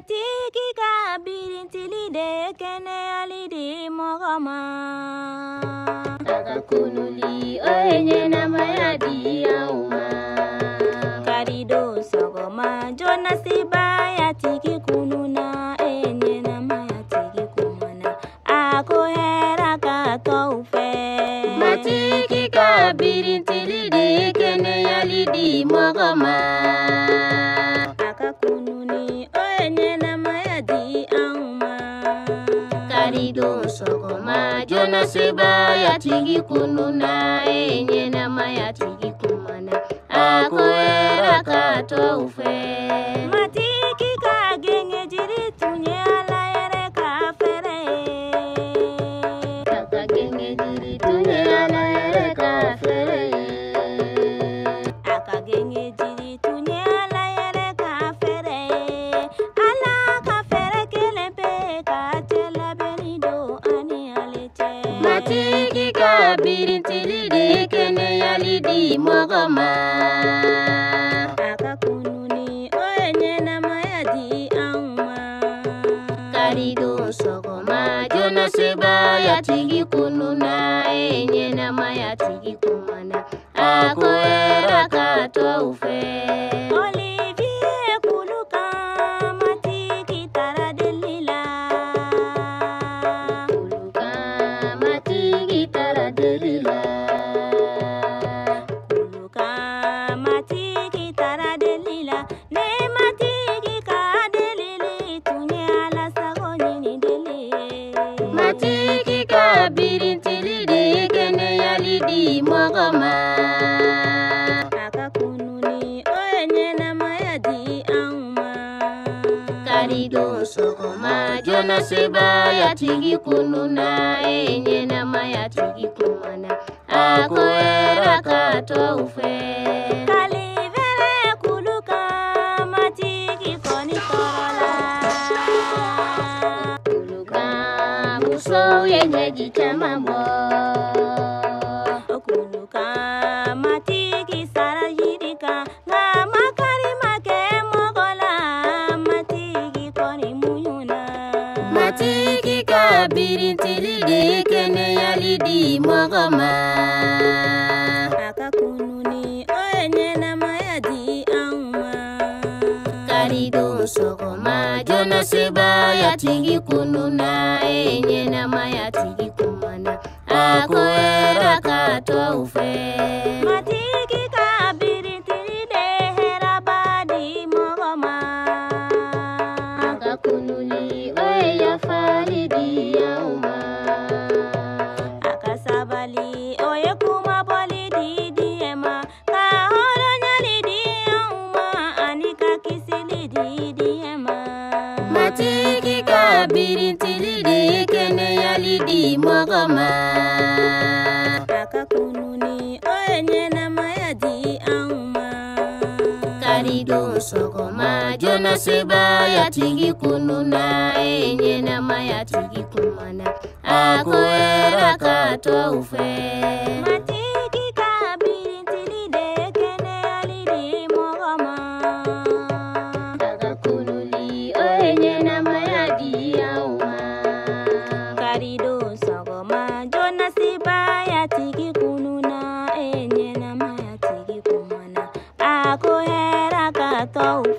Atiki kabiri tili de kene alidi mogama. Takakunuli oenye na mayadi ya uma. Karido sogoma jona siba ya tiki kununa enye na mayatiki kumana. Ako hera kato ufe. Matiki kabiri tili de kene alidi mogama. Sokoma jona seba ya tigi kununa enye nama ya tigi kumana akoera kato ufe matiki kagenge jiri tunye ala ere kafere kagenge jiri tunye ala ere kafere akagenge jiri tunye ala ere kafere ala kafere kelepe katela Matiki kabiri tili de kene yalidi mogoma Akakununi oenye na mayadi auma Karido sogoma jona seba ya tigi kununa enye na mayatigi kumana Akoera kato ufe Olivier kuluka matiki taradelila Matiki kabiri tili de kene yalidi mogoma Akakununi oenye na mayadi auma Karido sogoma jona seba ya tigi kununa enye na mayatigi kumana Akoera kato ufe Kalivere kuluka matiki koni korola So yenye jichama mo Okuluka matiki sarajirika Nga makari make mogola Matiki koni muyuna Matiki kabiri tili de kene yalidi mogoma Akakununi oenye na mayadi auma Karido sogoma jona seba ya tigi kununa enye Mayatiki kumana akoera kato ufe Matiki kabiri tili de hera badi mogoma Akakunuli oe ya faridi ya uma Akasabali oe kuma poli didi ema Kahoro nyalidi ya uma anika kisili didi ema Matiki kabiri tili de Yalidi mogoma Akakununi oenye na mayadi auma Karido sogoma jona seba ya tigi kununa enye na mayatigi kumana Akoera kato ufe Matiki kabiri tili de kene yalidi mogoma Akakununi oenye na mayadi Karido sogoma jona siba ya tigi kununa enye na mayatigi kumana Akoera kato